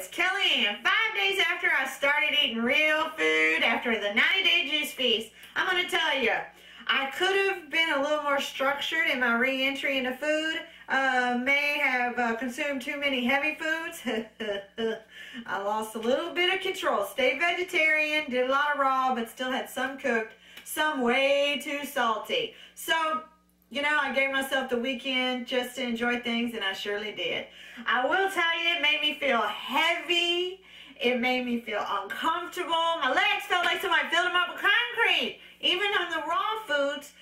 it's Kelly, and 5 days after I started eating real food after the 90-day juice feast, I'm going to tell you, I could have been a little more structured in my re-entry into food. May have consumed too many heavy foods. I lost a little bit of control. Stayed vegetarian, did a lot of raw, but still had some cooked, some way too salty. So, you know, I gave myself the weekend just to enjoy things, and I surely did. I will tell you, it made me feel heavy. It made me feel uncomfortable. My legs felt like somebody filled them up with concrete, even on the raw foods,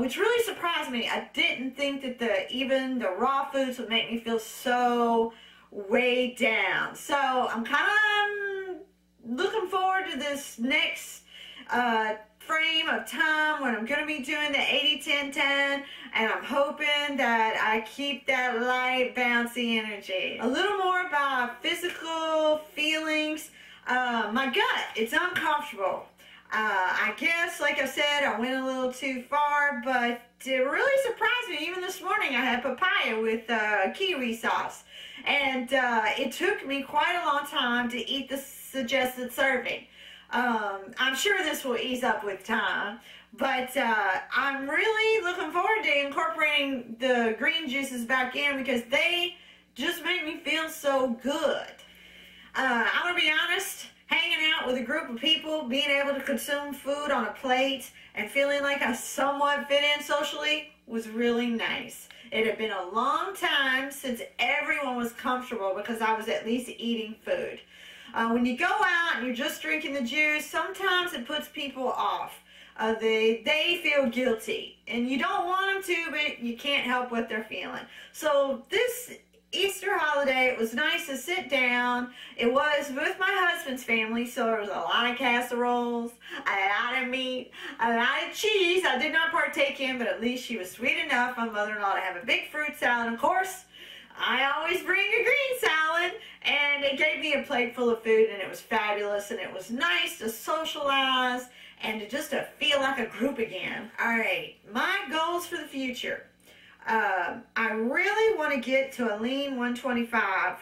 which really surprised me. I didn't think that even the raw foods would make me feel so way down. So I'm kind of looking forward to this next frame of time when I'm going to be doing the 80-10-10, and I'm hoping that I keep that light, bouncy energy. A little more about physical feelings. My gut, it's uncomfortable. I guess, like I said, I went a little too far, but it really surprised me. Even this morning, I had papaya with kiwi sauce, and it took me quite a long time to eat the suggested serving. I'm sure this will ease up with time, but I'm really looking forward to incorporating the green juices back in because they just make me feel so good. I'm going to be honest, hanging out with a group of people, being able to consume food on a plate, and feeling like I somewhat fit in socially was really nice. It had been a long time since everyone was comfortable because I was at least eating food. When you go out and you're just drinking the juice, sometimes it puts people off. They feel guilty, and you don't want them to, but you can't help what they're feeling. So this Easter holiday, it was nice to sit down. It was with my husband's family, so there was a lot of casseroles, a lot of meat, a lot of cheese. I did not partake in, but at least she was sweet enough, my mother-in-law, to have a big fruit salad. Of course, I always bring a green salad, and it gave me a plate full of food, and it was fabulous, and it was nice to socialize and to feel like a group again. All right, my goals for the future. I really want to get to a lean 125.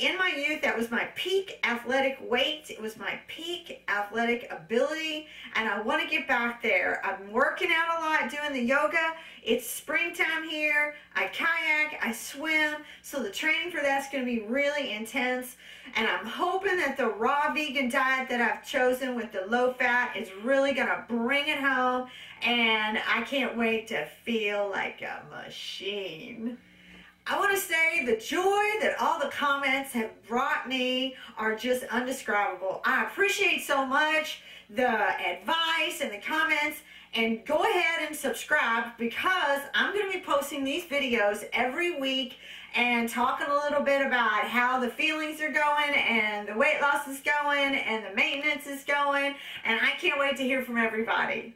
In my youth, that was my peak athletic weight. It was my peak athletic ability, and I want to get back there. I'm working out a lot, doing the yoga. It's springtime here. I kayak, I swim, so the training for that's going to be really intense, and I'm hoping that the raw vegan diet that I've chosen with the low fat is really going to bring it home, and I can't wait to feel like a machine. I want to say the joy that all the comments have brought me are just indescribable. I appreciate so much the advice and the comments, and go ahead and subscribe because I'm going to be posting these videos every week and talking a little bit about how the feelings are going and the weight loss is going and the maintenance is going, and I can't wait to hear from everybody.